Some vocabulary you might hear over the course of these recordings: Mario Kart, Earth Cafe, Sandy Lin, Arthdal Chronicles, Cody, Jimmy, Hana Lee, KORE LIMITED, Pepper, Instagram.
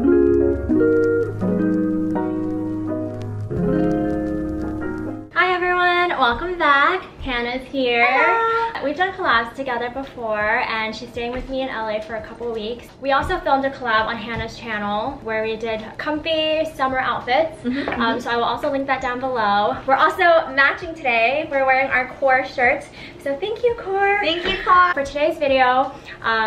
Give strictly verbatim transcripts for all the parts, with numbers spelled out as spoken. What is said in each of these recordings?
Hi everyone, welcome back. Hannah's here. Hello. We've done collabs together before and she's staying with me in L A for a couple weeks. We also filmed a collab on Hannah's channel where we did comfy summer outfits. Mm-hmm. um, so I will also link that down below. We're also matching today. We're wearing our KORE shirts. So thank you, KORE. Thank you, KORE. For today's video, um,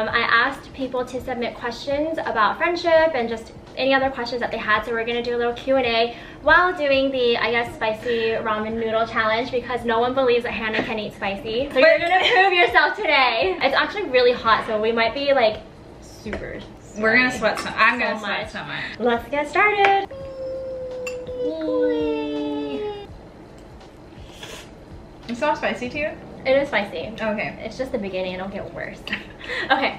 I asked people to submit questions about friendship and just any other questions that they had. So we're gonna do a little Q and A while doing the, I guess, spicy ramen noodle challenge because no one believes that Hannah can eat spicy. So you're gonna prove yourself today. It's actually really hot, so we might be like super sweaty. We're gonna sweat so I'm so gonna much. sweat so much. Let's get started. It's not spicy to you? It is spicy. Okay. It's just the beginning, it'll get worse. Okay,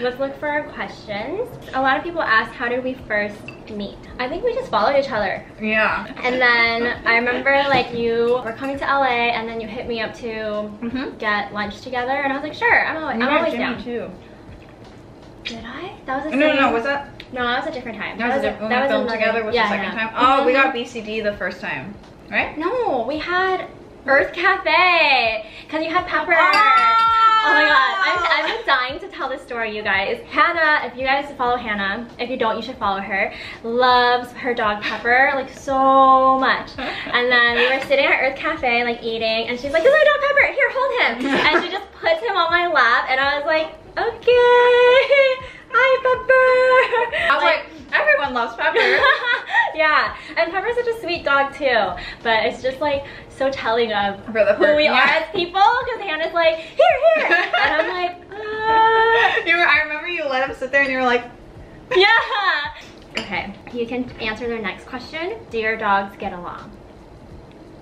let's look for our questions. A lot of people ask, how did we first meet? I think we just followed each other. Yeah. And then I remember like you were coming to L A and then you hit me up to mm-hmm. get lunch together and I was like, sure, I'm always, I'm always Jimmy down. Too. Did I? That was a No, no, no, was that? No, that was a different time. That, that was, a, when that we was filmed another, together was yeah, the second yeah. time? Oh, mm-hmm. we got B C D the first time, right? No, we had Earth Cafe, because you had Pepper. Oh! Oh my god, I've, I've been dying to tell this story, you guys. Hannah, if you guys follow Hannah, if you don't, you should follow her, loves her dog Pepper, like, so much. And then we were sitting at Earth Cafe, like, eating, and she's like, this is my dog Pepper, here, hold him. And she just puts him on my lap, and I was like, okay, hi Pepper. I was like, like everyone loves Pepper. Yeah, and Pepper's such a sweet dog too, but it's just like so telling of who we yeah. are as people, because Hannah's like, here, here, and I'm like, uh. You were, I remember you let him sit there and you were like, yeah. Okay, you can answer their next question. Do your dogs get along?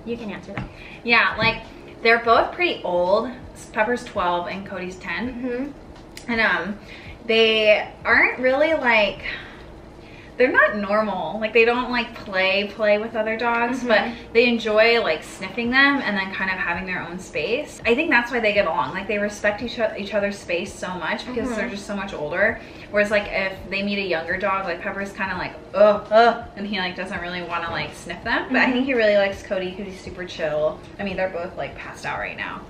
You can answer that. Yeah, like they're both pretty old. Pepper's twelve and Cody's ten. Mm-hmm. And um, they aren't really like, they're not normal, like they don't like play play with other dogs, mm-hmm. but they enjoy like sniffing them and then kind of having their own space. I think that's why they get along, like they respect each, each other's space so much because mm-hmm. they're just so much older. Whereas like if they meet a younger dog, like Pepper's kind of like oh oh and he like doesn't really want to like sniff them, but mm-hmm. I think he really likes Cody because he's super chill. I mean, they're both like passed out right now.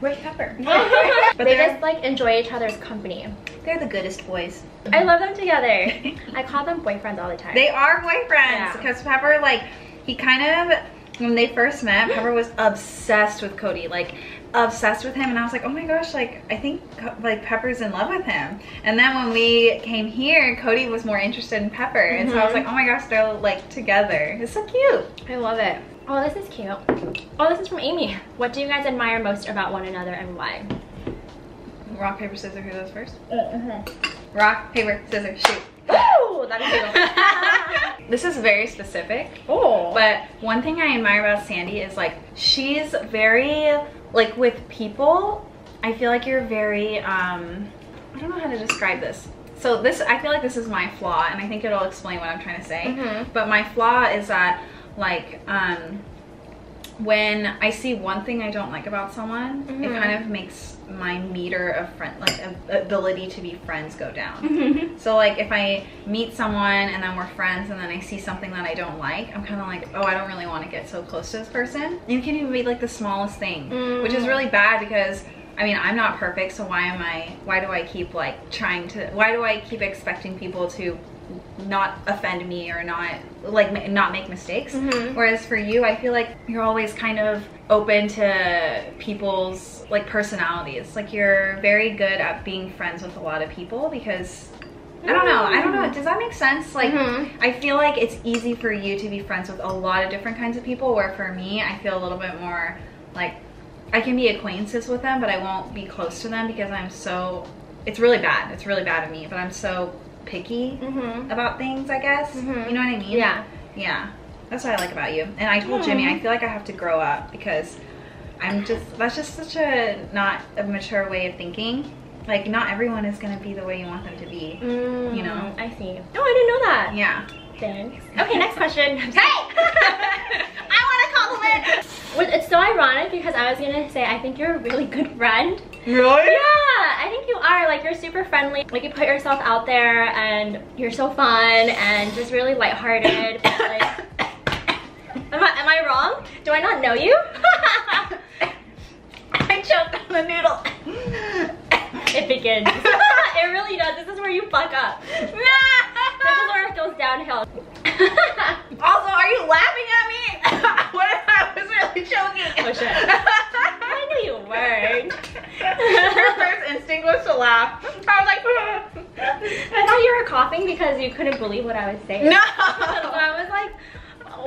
Where's Pepper? But they just like enjoy each other's company. They're the goodest boys. I love them together. I call them boyfriends all the time. They are boyfriends yeah. because Pepper, like, he kind of, when they first met, Pepper was obsessed with Cody, like obsessed with him, and I was like, oh my gosh, like I think like Pepper's in love with him. And then when we came here, Cody was more interested in Pepper, and mm-hmm. so I was like, oh my gosh, they're like together. It's so cute. I love it. Oh, this is cute. Oh, this is from Amy. What do you guys admire most about one another and why? Rock, paper, scissors, who goes first? Mm-hmm. Rock, paper, scissors, shoot. Woo! That is This is very specific. Oh. But one thing I admire about Sandy is like, she's very, like with people, I feel like you're very, um, I don't know how to describe this. So this, I feel like this is my flaw, and I think it'll explain what I'm trying to say. Mm-hmm. But my flaw is that like, um, when I see one thing I don't like about someone, mm-hmm. it kind of makes my meter of friend, like ability to be friends go down. Mm-hmm. So like if I meet someone and then we're friends and then I see something that I don't like, I'm kind of like, oh, I don't really want to get so close to this person. And it can even be like the smallest thing, mm-hmm. which is really bad because I mean, I'm not perfect, so why am I, why do I keep like trying to, why do I keep expecting people to not offend me or not like not make mistakes, mm-hmm. whereas for you I feel like you're always kind of open to people's like personalities, like you're very good at being friends with a lot of people because mm-hmm. I don't know I don't know does that make sense? Like mm-hmm. I feel like it's easy for you to be friends with a lot of different kinds of people, where for me I feel a little bit more like I can be acquaintances with them but I won't be close to them because I'm so, it's really bad it's really bad of me, but I'm so picky mm-hmm. about things, I guess. Mm-hmm. You know what I mean? Yeah. Yeah. That's what I like about you. And I told mm-hmm. Jimmy, I feel like I have to grow up because I'm just, that's just such a not a mature way of thinking. Like, not everyone is going to be the way you want them to be. Mm, you know? I see. No, I didn't know that. Yeah. Thanks. Okay, next question. Hey! I want a compliment! It's so ironic because I was going to say, I think you're a really good friend. Really? Yeah, I think you are, like, you're super friendly, like, you put yourself out there and you're so fun and just really lighthearted. But, like, am I, am I wrong? Do I not know you? I choked on the noodle. It begins. It really does. This is where you fuck up. This is where it goes downhill. Also, are you laughing at me? What if I was really choking? Oh shit. I knew you weren't. Your first instinct was to laugh. I was like, I thought you were coughing because you couldn't believe what I was saying. No. So I was like,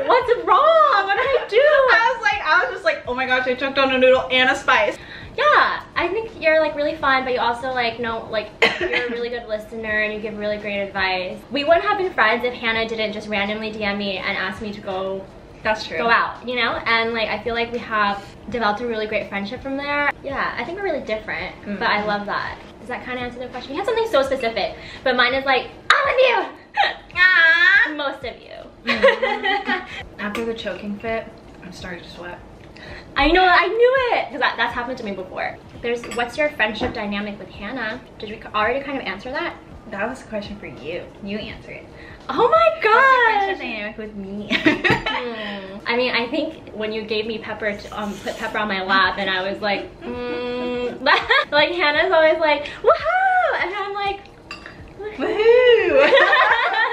what's wrong? What did I do? I was like, I was just like, oh my gosh, I choked on a noodle and a spice. Yeah, I think you're like really fun, but you also like know like you're a really good listener and you give really great advice. We wouldn't have been friends if Hana didn't just randomly D M me and ask me to go. That's true. Go out, you know, and like I feel like we have developed a really great friendship from there. Yeah, I think we're really different, mm-hmm. but I love that. Does that kind of answer the question? You had something so specific, but mine is like all of you, Aww. most of you. Mm-hmm. After the choking fit, I'm starting to sweat. I know, I knew it! Because that, that's happened to me before. There's, what's your friendship dynamic with Hana? Did we already kind of answer that? That was a question for you. You answer it. Oh my god! What's your friendship dynamic with me? mm. I mean, I think when you gave me Pepper, to, um, put Pepper on my lap and I was like, mm. Like Hana's always like, woohoo! And I'm like, woohoo!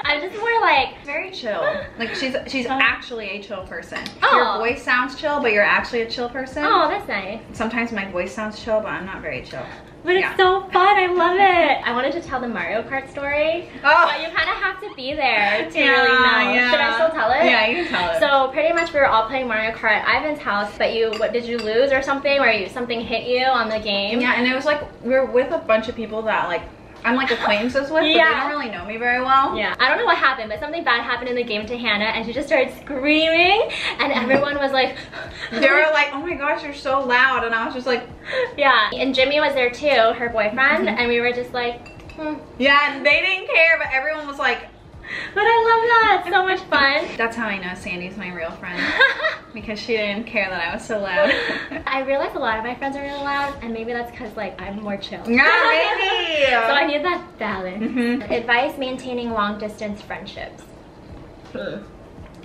I'm just more like very chill. Like she's she's um, actually a chill person. Oh. Your voice sounds chill, but you're actually a chill person. Oh, that's nice. Sometimes my voice sounds chill, but I'm not very chill. But yeah. It's so fun. I love it. I wanted to tell the Mario Kart story. Oh. But you kind of have to be there to yeah, really know. Yeah. Should I still tell it? Yeah, you can tell it. So pretty much we were all playing Mario Kart at Ivan's house, but you, what did you lose or something? Or you, something hit you on the game? Yeah, and it was like we were with a bunch of people that like. I'm like acquaintances with, yeah. but they don't really know me very well. Yeah. I don't know what happened, but something bad happened in the game to Hana, and she just started screaming, and everyone was like, they were like, oh my gosh, you're so loud, and I was just like, yeah. And Jimmy was there too, her boyfriend, and we were just like, hmm. yeah, and they didn't care, but everyone was like, but I love that, so much fun. That's how I know Sandy's my real friend, because she didn't care that I was so loud. I realize a lot of my friends are really loud, and maybe that's because like I'm more chill. Yeah, maybe. So I need that balance. Mm-hmm. Advice maintaining long distance friendships. Ugh.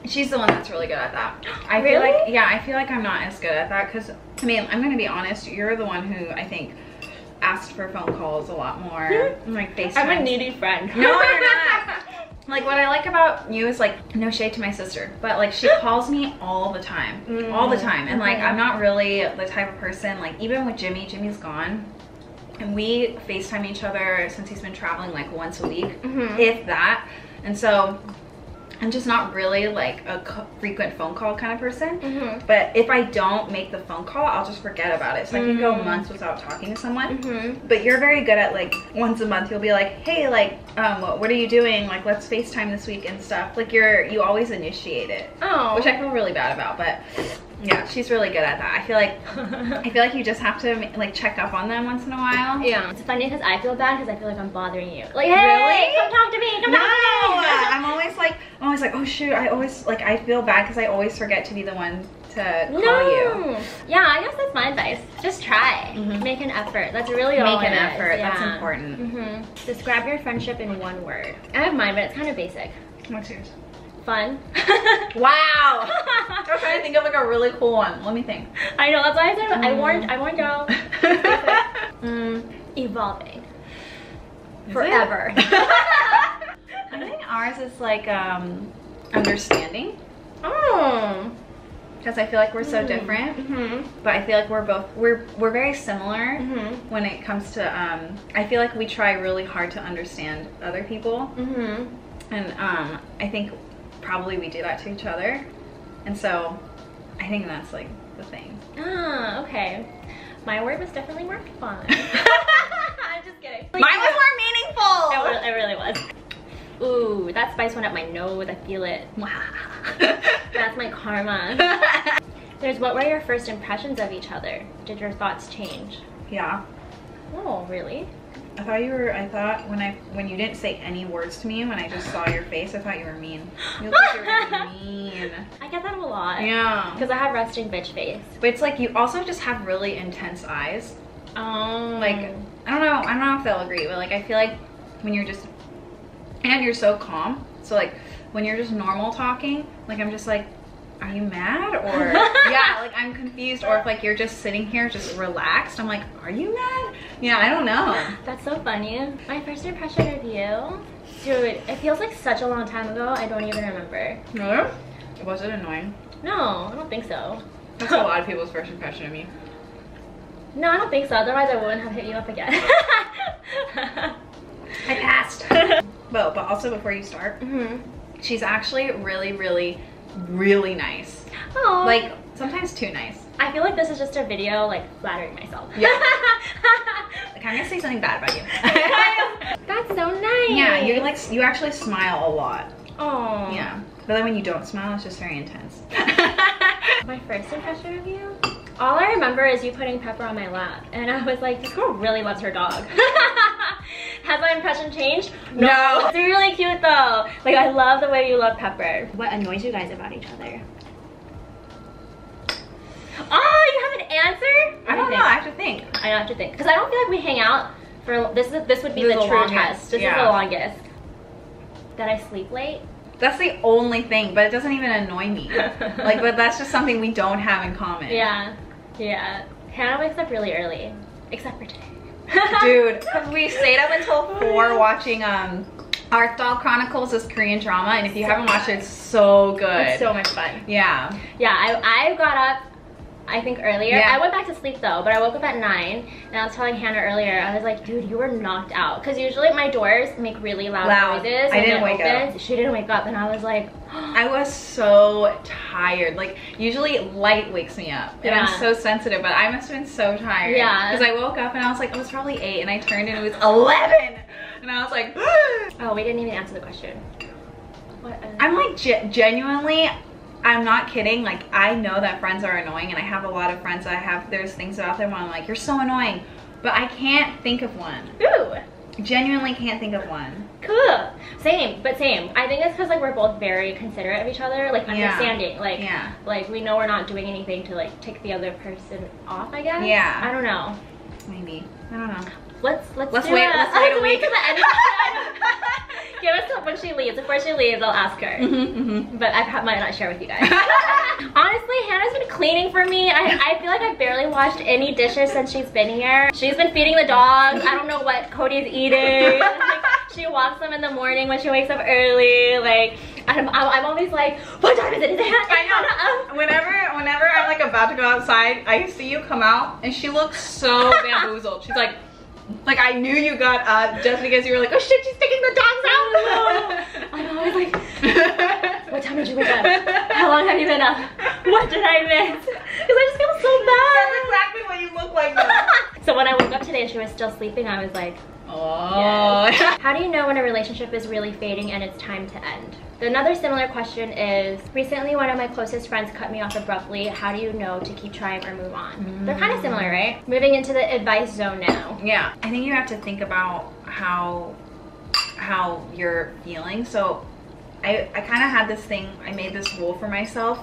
She's the one that's really good at that. I really? feel like, yeah, I feel like I'm not as good at that, because I mean, I'm gonna be honest, you're the one who I think asked for phone calls a lot more, like FaceTime. I'm a needy friend. No, you're not. Like, what I like about you is, like, no shade to my sister, but, like, she calls me all the time. Mm. All the time. And, like, I'm not really the type of person, like, even with Jimmy, Jimmy's gone. And we FaceTime each other since he's been traveling, like, once a week, mm-hmm. if that. And so, I'm just not really, like, a frequent phone call kind of person. Mm-hmm. But if I don't make the phone call, I'll just forget about it. So mm-hmm. I can go months without talking to someone. Mm-hmm. But you're very good at, like, once a month, you'll be like, hey, like, Um, what are you doing? Like, let's FaceTime this week and stuff. Like, you're, you always initiate it. Oh. Which I feel really bad about, but yeah, she's really good at that. I feel like, I feel like you just have to, like, check up on them once in a while. Yeah. It's funny because I feel bad because I feel like I'm bothering you. Like, hey, really? Come talk to me, come no. talk to me. I'm always like, I'm always like, oh shoot, I always, like, I feel bad because I always forget to be the one to call no. you. Yeah, I guess that's my advice. Just try. Mm-hmm. Make an effort. That's really all Make an it effort. Is. Yeah. That's important. Mm-hmm. Describe your friendship in one word. I have mine, but it's kind of basic. What's yours? Fun. Wow. I was trying to think of like a really cool one. Let me think. I know. That's why I said mm. I warned. I warned y'all. mm. Evolving. Is Forever. I think ours is like um, understanding. Oh. Because I feel like we're so mm-hmm. different, mm-hmm. but I feel like we're both we're we're very similar mm-hmm. when it comes to. Um, I feel like we try really hard to understand other people, mm-hmm. and um, I think probably we do that to each other, and so I think that's like the thing. Ah, okay. My word was definitely more fun. I'm just kidding. Mine was more meaningful. It really was. Ooh, that spice went up my nose. I feel it. Wow. That's my karma. There's what were your first impressions of each other? Did your thoughts change? Yeah. Oh, really? I thought you were, I thought when I, when you didn't say any words to me, when I just saw your face, I thought you were mean. You looked like you were mean. I get that a lot. Yeah. Because I have resting bitch face. But it's like you also just have really intense eyes. Oh. Like, I don't know, I don't know if they'll agree, but like I feel like when you're just, and you're so calm, so like when you're just normal talking, like I'm just like, are you mad? Or yeah, like I'm confused. Or if like you're just sitting here just relaxed, I'm like, are you mad? Yeah, I don't know. That's so funny. My first impression of you, dude, it feels like such a long time ago. I don't even remember. No? Was it annoying? No, I don't think so. That's a lot of people's first impression of me. No, I don't think so. Otherwise I wouldn't have hit you up again. I passed. But, but also before you start, mm-hmm. she's actually really, really, really nice. Oh, like sometimes too nice. I feel like this is just a video like flattering myself. Yeah. Like I'm gonna say something bad about you. That's so nice. Yeah, you like you actually smile a lot. Oh. Yeah, but then when you don't smile, it's just very intense. My first impression of you, all I remember is you putting Pepper on my lap, and I was like, this girl really loves her dog. Has my impression changed? No. No. It's really cute though. Like I love the way you love Pepper. What annoys you guys about each other? Oh, you have an answer? I don't know. I have to think. I don't have to think because I don't feel like we hang out for this. Is this would be the true test. This is the longest. That I sleep late. That's the only thing, but it doesn't even annoy me. Like, but that's just something we don't have in common. Yeah, yeah. Hana wakes up really early, except for today. Dude, we stayed up until four watching um Arthdal Chronicles, this Korean drama, and if you so haven't watched it, it's so good. It's so much fun. Yeah. Yeah, I, I got up, I think earlier. Yeah. I went back to sleep though, but I woke up at nine, and I was telling Hana earlier, I was like, dude, you were knocked out. Because usually my doors make really loud, loud. noises. I didn't wake opens. up. She didn't wake up, and I was like, I was so tired. Like, usually light wakes me up, and yeah. I'm so sensitive, but I must have been so tired. Yeah. Because I woke up, and I was like, oh, it's probably eight, and I turned, and it was eleven. And I was like, oh, we didn't even answer the question. What? I'm like, ge genuinely, I'm not kidding, like I know that friends are annoying, and I have a lot of friends that I have, there's things about them where I'm like, you're so annoying, but I can't think of one. Ooh. Genuinely can't think of one. Cool. Same, but same. I think it's because like we're both very considerate of each other, like understanding. Yeah. Like, yeah. Like we know we're not doing anything to like tick the other person off, I guess. Yeah. I don't know. Maybe. I don't know. Let's let's let's do wait. A, let's wait a week. Give us till when she leaves. Before she leaves, I'll ask her. Mm-hmm, mm-hmm. But I might not share with you guys. Honestly, Hana's been cleaning for me. I, I feel like I've barely washed any dishes since she's been here. She's been feeding the dogs. I don't know what Cody's eating. Like, she walks them in the morning when she wakes up early. Like I'm, I'm always like, what time is it? Is it I know. Whenever, whenever I'm like about to go outside, I see you come out, and she looks so bamboozled. She's like. Like I knew you got up just because you were like, oh shit, she's taking the dogs out. I'm always like, what time did you wake up? How long have you been up? What did I miss? Because I just feel so bad. That's exactly what you look like though. So when I woke up today and she was still sleeping, I was like, oh. Yes. How do you know when a relationship is really fading and it's time to end? Another similar question is, recently one of my closest friends cut me off abruptly. How do you know to keep trying or move on? Mm. They're kind of similar, right? Moving into the advice zone now. Yeah. I think you have to think about how how you're feeling. So I, I kind of had this thing, I made this rule for myself.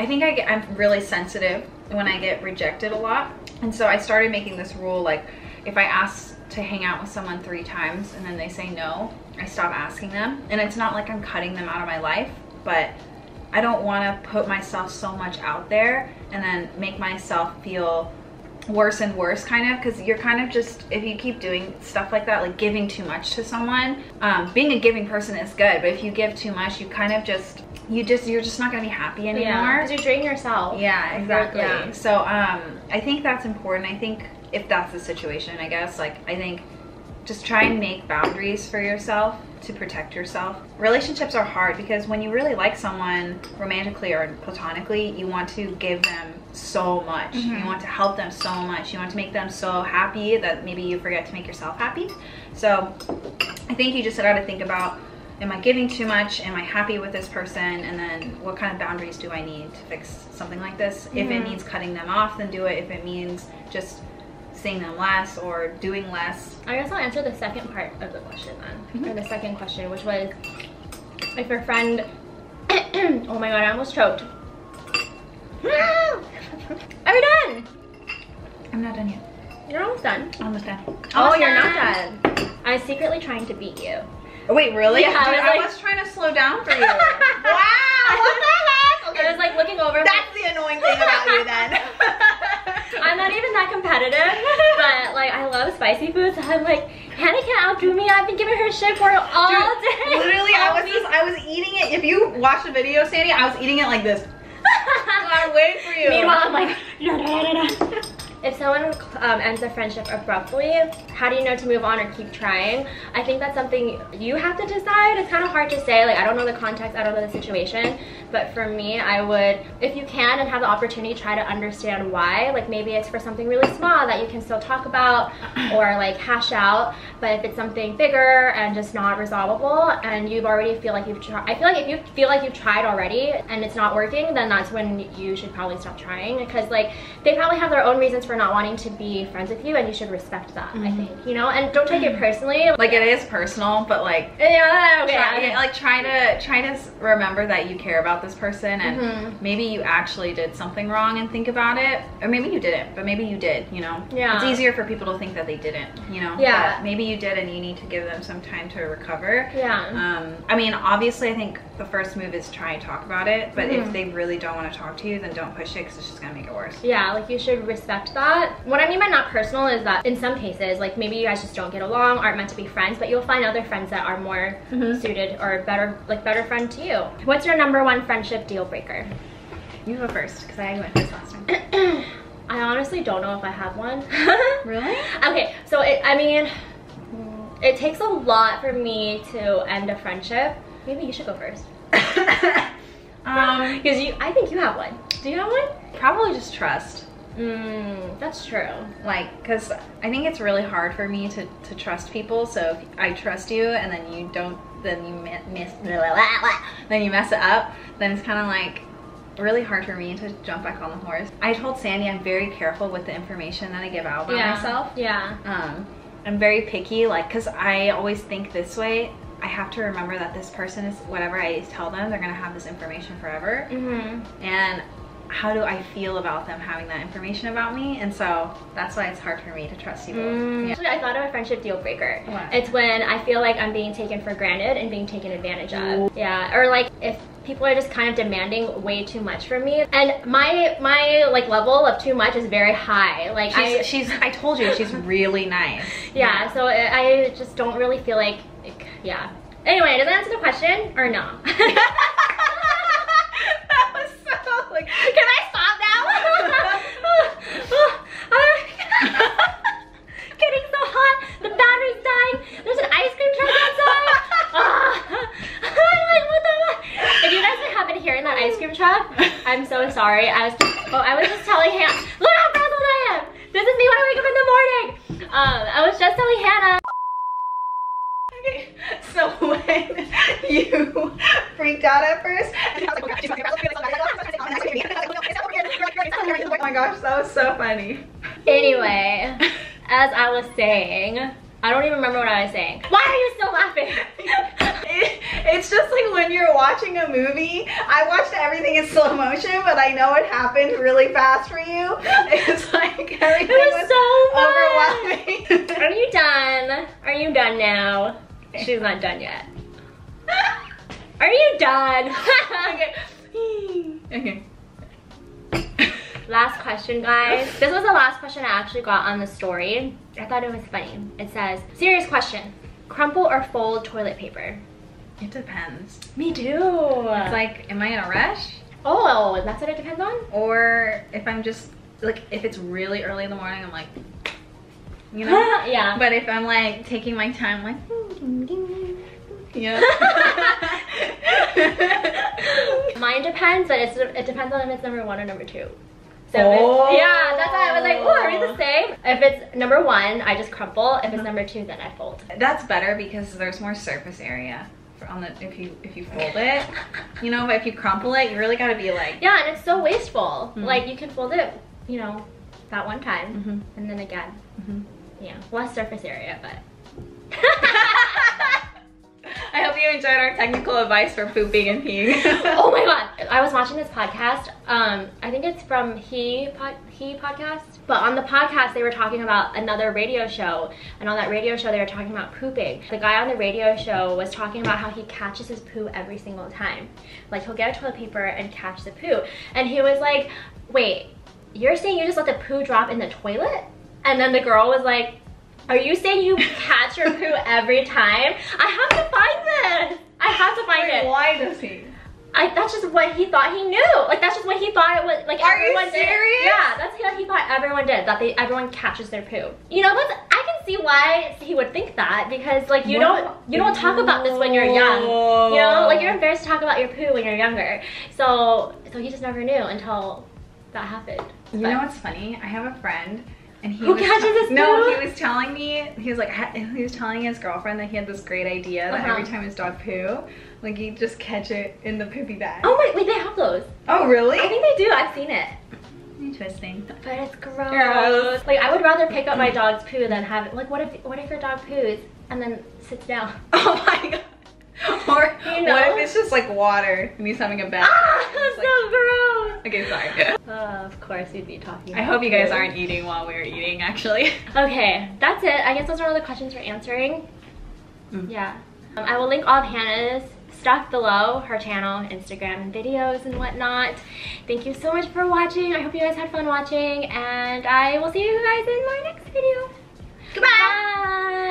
I think I get, I'm really sensitive when I get rejected a lot. And so I started making this rule, like if I ask to hang out with someone three times and then they say no, I stop asking them. And it's not like I'm cutting them out of my life, but I don't want to put myself so much out there and then make myself feel worse and worse, kind of, because you're kind of just, if you keep doing stuff like that, like giving too much to someone, um, being a giving person is good, but if you give too much, you kind of just, you just, you're just not going to be happy anymore. Yeah, because you're draining yourself. Yeah, exactly. Yeah. So um, I think that's important. I think if that's the situation, I guess, like I think just try and make boundaries for yourself to protect yourself. Relationships are hard because when you really like someone romantically or platonically, you want to give them so much. Mm-hmm. You want to help them so much. You want to make them so happy that maybe you forget to make yourself happy. So I think you just gotta think about, am I giving too much? Am I happy with this person? And then what kind of boundaries do I need to fix something like this? Mm-hmm. If it means cutting them off, then do it. If it means just seeing them less or doing less. I guess I'll answer the second part of the question then. Mm-hmm. Or the second question, which was if your friend, oh my god, I almost choked. Are we done? I'm not done yet. You're almost done. Almost done. Oh, almost you're done. Not done. I was secretly trying to beat you. Wait, really? Yeah, I, Dude, was, I like... was trying to slow down for you. Wow, what the heck? Okay. I was like looking over. That's the annoying thing about you then. I'm not even that competitive, but like I love spicy foods. I'm like, Hana can't outdo me. I've been giving her shit for all Dude, day. Literally, all I was just, I was eating it. If you watch the video, Sandy, I was eating it like this. I wait for you. Meanwhile, I'm like, da, da, da, da. If someone um, ends a friendship abruptly, how do you know to move on or keep trying? I think that's something you have to decide. It's kind of hard to say. Like, I don't know the context, I don't know the situation. But for me, I would, if you can and have the opportunity, try to understand why. Like, maybe it's for something really small that you can still talk about or like hash out. But if it's something bigger and just not resolvable, and you've already feel like you've tried, I feel like if you feel like you've tried already and it's not working, then that's when you should probably stop trying, because like they probably have their own reasons for not wanting to be friends with you, and you should respect that. Mm-hmm. I think, you know, and don't take it personally. Like, it is personal, but like, yeah, okay, try, okay. like try to try to remember that you care about this person, and mm-hmm. maybe you actually did something wrong and think about it, or maybe you didn't, but maybe you did, you know. Yeah, it's easier for people to think that they didn't, you know. Yeah, but maybe you did, and you need to give them some time to recover. Yeah. Um, I mean, obviously, I think the first move is try and talk about it, but mm-hmm. if they really don't want to talk to you, then don't push it, because it's just gonna make it worse. Yeah, like you should respect that. What I mean by not personal is that in some cases, like maybe you guys just don't get along, aren't meant to be friends, but you'll find other friends that are more mm-hmm. suited or better, like better friend to you. What's your number one friendship deal breaker? You go first, because I went first last time. I honestly don't know if I have one. Really? Okay, so it, I mean, it takes a lot for me to end a friendship. Maybe you should go first. um, because you, I think you have one. Do you have one? Probably just trust. Mm, that's true. Like, because I think it's really hard for me to, to trust people. So if I trust you and then you don't, then you miss, blah, blah, blah, blah, then you mess it up, then it's kind of like really hard for me to jump back on the horse. I told Sandy I'm very careful with the information that I give out about yeah. myself. Yeah. Um, I'm very picky, like, because I always think this way. I have to remember that this person is, whatever I tell them, they're gonna have this information forever. Mm-hmm. And how do I feel about them having that information about me? And so that's why it's hard for me to trust you both. Mm. Yeah. Actually, I thought of a friendship deal breaker. What? It's when I feel like I'm being taken for granted and being taken advantage of. Ooh. Yeah, or like if people are just kind of demanding way too much from me, and my my like level of too much is very high. Like she's, I, she's I told you she's really nice. Yeah, yeah. So I just don't really feel like, yeah. Anyway, does that answer the question or no? That was so like, can I stop now? I'm getting so hot. The battery's dying. There's an ice cream truck outside. I'm like, what the fuck? If you guys have been hearing that ice cream truck, I'm so sorry. I was, oh, I was just telling him. Look how frazzled I am. This is me when I wake up in the morning. Um, I was just telling Hana. So when you freaked out at first, oh my gosh, that was so funny. Anyway, as I was saying, I don't even remember what I was saying. Why are you still laughing? it, it's just like when you're watching a movie. I watched everything in slow motion, but I know it happened really fast for you. It's like everything it was, was so overwhelming. Fun. Are you done? Are you done now? She's not done yet. Are you done? Okay. Okay. Last question, guys. This was the last question I actually got on the story. I thought it was funny. It says, serious question. Crumple or fold toilet paper? It depends. Me too. It's like, am I in a rush? Oh, that's what it depends on? Or if I'm just, like, if it's really early in the morning, I'm like, you know? Yeah. But if I'm like taking my time, like, yeah. Mine depends, but it's, it depends on if it's number one or number two. So oh. If, yeah, that's why I was like, oh, are we the same? If it's number one, I just crumple. If it's number two, then I fold. That's better because there's more surface area on the if you if you fold it, you know. But if you crumple it, you really gotta be like, yeah, and it's so wasteful. Mm-hmm. Like you can fold it, you know, that one time, mm-hmm. and then again. Mm-hmm. Yeah, less surface area, but. I hope you enjoyed our technical advice for pooping and peeing. Oh my god, I was watching this podcast. Um, I think it's from He Pod He Podcast. But on the podcast, they were talking about another radio show. And on that radio show, they were talking about pooping. The guy on the radio show was talking about how he catches his poo every single time. Like, he'll get a toilet paper and catch the poo. And he was like, wait, you're saying you just let the poo drop in the toilet? And then the girl was like, are you saying you catch your poo every time? I have to find this. I have to find Wait, it. Why does he? I, that's just what he thought he knew. Like, that's just what he thought it was. Like, are everyone you serious? Did. Yeah, that's what he thought everyone did. That they everyone catches their poo. You know what? I can see why he would think that, because like you what? don't you don't talk about this when you're young. You know, like, you're embarrassed to talk about your poo when you're younger. So so he just never knew until that happened. You but, know what's funny? I have a friend. And he Who was catches his poo? No, he was telling me, he was like, he was telling his girlfriend that he had this great idea that uh-huh. every time his dog poo, like, he'd just catch it in the poopy bag. Oh wait, wait, they have those. Oh really? I think they do, I've seen it. Interesting. But it's gross. gross. Like, I would rather pick up my dog's poo than have it. Like, what if, what if your dog poos and then sits down? Oh my god. Or you know? What if it's just like water and he's having a bath? Ah, that's like, so gross! Okay, sorry. Yeah. Uh, of course we'd be talking about I hope food. You guys aren't eating while we're eating, actually. Okay, that's it. I guess those are all the questions we're answering. Mm. Yeah. Um, I will link all of Hana's stuff below, her channel, Instagram, and videos and whatnot. Thank you so much for watching. I hope you guys had fun watching, and I will see you guys in my next video. Goodbye! Bye.